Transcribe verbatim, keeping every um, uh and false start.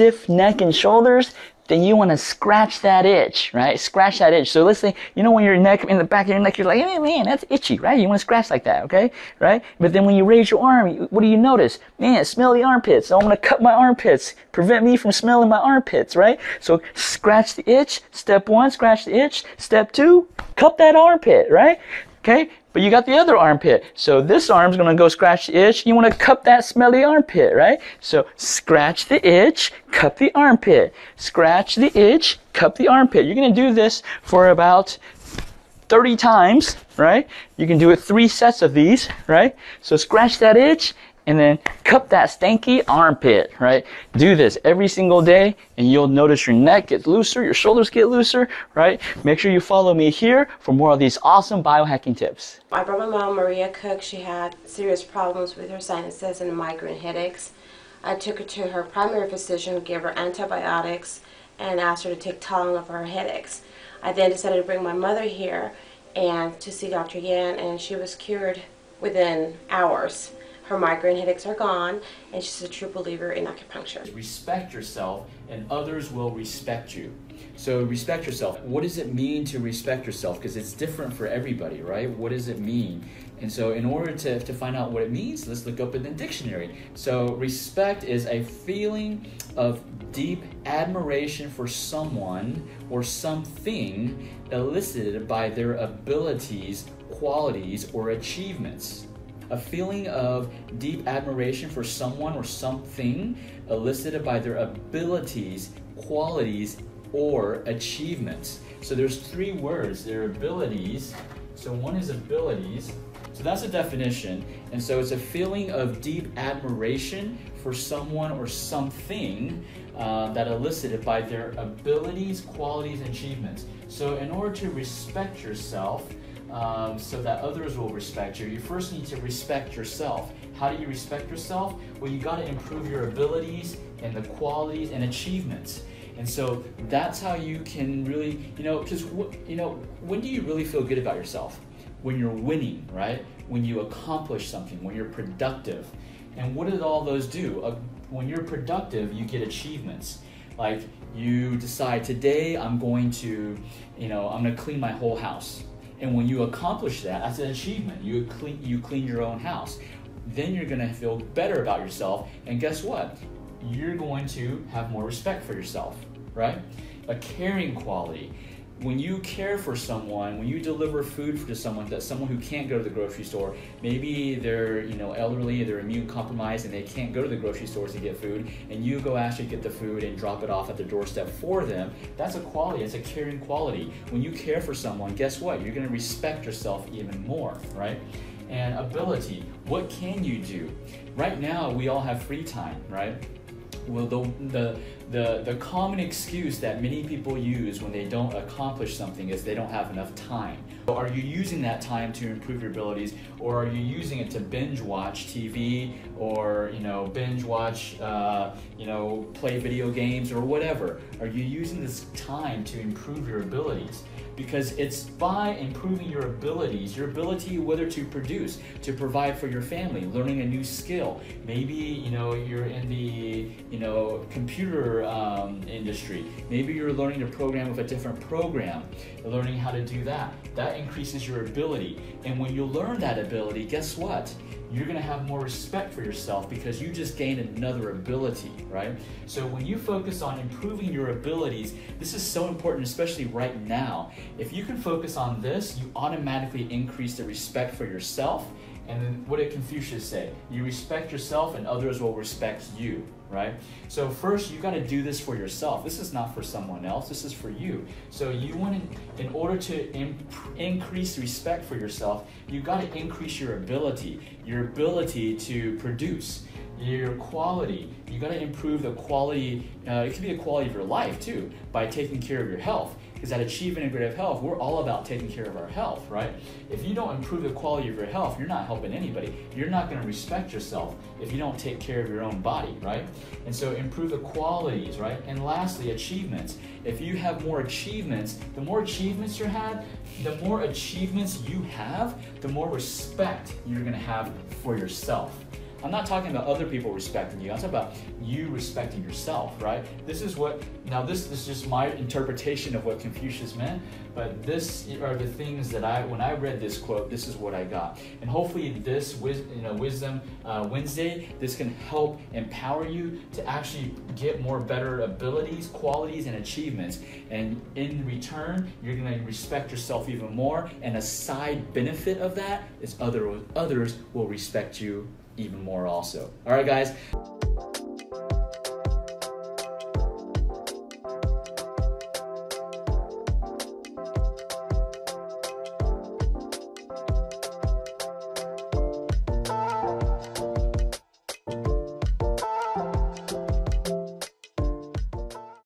stiff neck and shoulders, then you want to scratch that itch, right? Scratch that itch. So let's say, you know, when your neck, in the back of your neck, you're like, hey, man, that's itchy, right? You want to scratch like that, okay? Right? But then when you raise your arm, what do you notice? Man, smell the armpits. So I want to cut my armpits. Prevent me from smelling my armpits, right? So scratch the itch. Step one, scratch the itch. Step two, cut that armpit, right? Okay? But you got the other armpit. So this arm's going to go scratch the itch. You want to cup that smelly armpit, right? So scratch the itch, cup the armpit. Scratch the itch, cup the armpit. You're going to do this for about thirty times, right? You can do it three sets of these, right? So scratch that itch and then cup that stanky armpit, right? Do this every single day and you'll notice your neck gets looser, your shoulders get looser, right? Make sure you follow me here for more of these awesome biohacking tips. I brought my mom, Maria Cook. She had serious problems with her sinuses and migraine headaches. I took her to her primary physician who gave her antibiotics and asked her to take Tylenol for her headaches. I then decided to bring my mother here and to see Doctor Yan, and she was cured within hours. Her migraine headaches are gone, and she's a true believer in acupuncture. Respect yourself, and others will respect you. So respect yourself. What does it mean to respect yourself? Because it's different for everybody, right? What does it mean? And so in order to, to find out what it means, let's look up in the dictionary. So respect is a feeling of deep admiration for someone or something elicited by their abilities, qualities, or achievements. A feeling of deep admiration for someone or something elicited by their abilities, qualities, or achievements. So there's three words, their abilities. So one is abilities. So that's a definition. And so it's a feeling of deep admiration for someone or something uh, that elicited by their abilities, qualities, and achievements. So in order to respect yourself, Um, so that others will respect you, you first need to respect yourself. How do you respect yourself? Well, you got to improve your abilities and the qualities and achievements. And so that's how you can really, you know, because, you know, when do you really feel good about yourself? When you're winning, right? When you accomplish something, when you're productive. And what did all those do? Uh, when you're productive, you get achievements. Like you decide today, I'm going to, you know, I'm going to clean my whole house. And when you accomplish that, that's an achievement. You clean, you clean your own house. Then you're gonna feel better about yourself. And guess what? You're going to have more respect for yourself, right? A caring quality. When you care for someone, when you deliver food to someone, that someone who can't go to the grocery store, maybe they're, you know, elderly, they're immune compromised, and they can't go to the grocery stores to get food, and you go actually get the food and drop it off at their doorstep for them, that's a quality, it's a caring quality. When you care for someone, guess what? You're gonna respect yourself even more, right? And ability, what can you do? Right now, we all have free time, right? Well, the, the, the, the common excuse that many people use when they don't accomplish something is they don't have enough time. Are you using that time to improve your abilities, or are you using it to binge watch T V, or, you know, binge watch, uh, you know, play video games or whatever? Are you using this time to improve your abilities? Because it's by improving your abilities, your ability whether to produce, to provide for your family, learning a new skill. Maybe, you know, you're in the, you know, computer um, industry. Maybe you're learning to program with a different program, learning how to do that. That increases your ability. And when you learn that ability, guess what? You're gonna have more respect for yourself because you just gained another ability, right? So when you focus on improving your abilities, this is so important, especially right now. If you can focus on this, you automatically increase the respect for yourself. And then what did Confucius say? You respect yourself and others will respect you, right? So first, you gotta do this for yourself. This is not for someone else, this is for you. So you wanna, in order to in, increase respect for yourself, you gotta increase your ability, your ability to produce, your quality. You gotta improve the quality, uh, it could be the quality of your life too, by taking care of your health. Because at Achieve Integrative Health, we're all about taking care of our health, right? If you don't improve the quality of your health, you're not helping anybody. You're not gonna respect yourself if you don't take care of your own body, right? And so improve the qualities, right? And lastly, achievements. If you have more achievements, the more achievements you have, the more achievements you have, the more respect you're gonna have for yourself. I'm not talking about other people respecting you. I'm talking about you respecting yourself, right? This is what, now this, this is just my interpretation of what Confucius meant, but this are the things that I, when I read this quote, this is what I got. And hopefully this, you know, Wisdom uh, Wednesday, this can help empower you to actually get more better abilities, qualities, and achievements. And in return, you're gonna respect yourself even more, and a side benefit of that is other, others will respect you even more also. All right, guys.